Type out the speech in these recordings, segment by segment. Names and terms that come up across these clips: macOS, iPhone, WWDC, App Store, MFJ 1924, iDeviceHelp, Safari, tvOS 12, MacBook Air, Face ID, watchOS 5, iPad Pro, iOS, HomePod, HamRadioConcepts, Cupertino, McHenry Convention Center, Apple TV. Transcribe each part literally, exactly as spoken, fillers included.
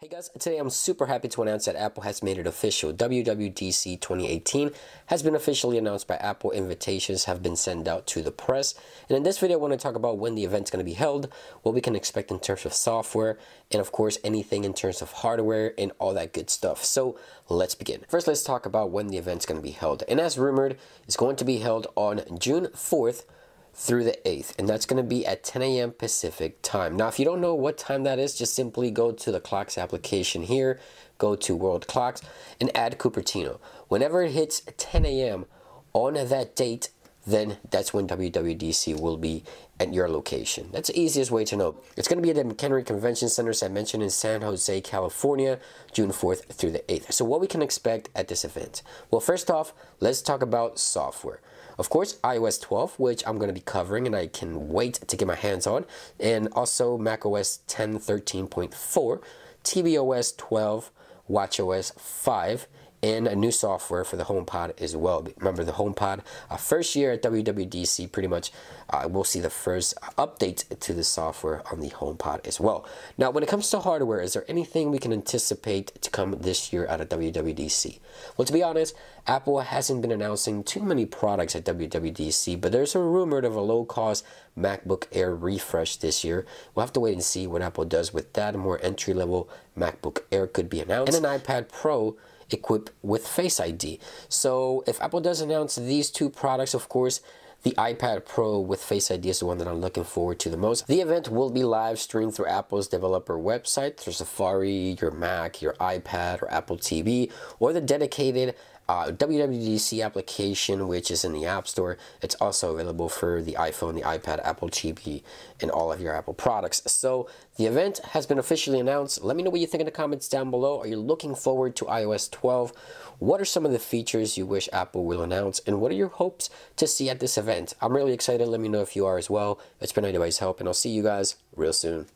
Hey guys, today I'm super happy to announce that Apple has made it official. W W D C twenty eighteen has been officially announced by Apple. Invitations have been sent out to the press. And in this video, I want to talk about when the event's going to be held, what we can expect in terms of software, and of course, anything in terms of hardware and all that good stuff. So let's begin. First, let's talk about when the event's going to be held. And as rumored, it's going to be held on June fourth through the eighth, and that's going to be at ten A M Pacific time. Now, if you don't know what time that is, just simply go to the clocks application here, go to world clocks, and add Cupertino. Whenever it hits ten A M on that date, then that's when W W D C will be at your location. That's the easiest way to know. It's going to be at the McHenry Convention Center, as I mentioned, in San Jose, California, June fourth through the eighth. So what we can expect at this event? Well, first off, let's talk about software. Of course, i O S twelve, which I'm going to be covering and I can wait to get my hands on, and also macOS ten, thirteen point four, tvOS twelve, watchOS five, and a new software for the HomePod as well. Remember the HomePod, uh, first year at W W D C, pretty much uh, we'll see the first update to the software on the HomePod as well. Now, when it comes to hardware, is there anything we can anticipate to come this year out of W W D C? Well, to be honest, Apple hasn't been announcing too many products at W W D C, but there's a rumor of a low-cost MacBook Air refresh this year. We'll have to wait and see what Apple does with that. A more entry-level MacBook Air could be announced, and an iPad Pro equipped with Face I D. So if Apple does announce these two products, of course, the iPad Pro with Face I D is the one that I'm looking forward to the most. The event will be live streamed through Apple's developer website, through Safari, your Mac, your iPad, or Apple T V, or the dedicated Uh, W W D C application, which is in the App Store. It's also available for the iPhone, the iPad, Apple T V, and all of your Apple products. So the event has been officially announced. Let me know what you think in the comments down below. Are you looking forward to i O S twelve? What are some of the features you wish Apple will announce? And what are your hopes to see at this event? I'm really excited. Let me know if you are as well. It's been iDeviceHelp, and I'll see you guys real soon.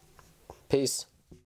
Peace.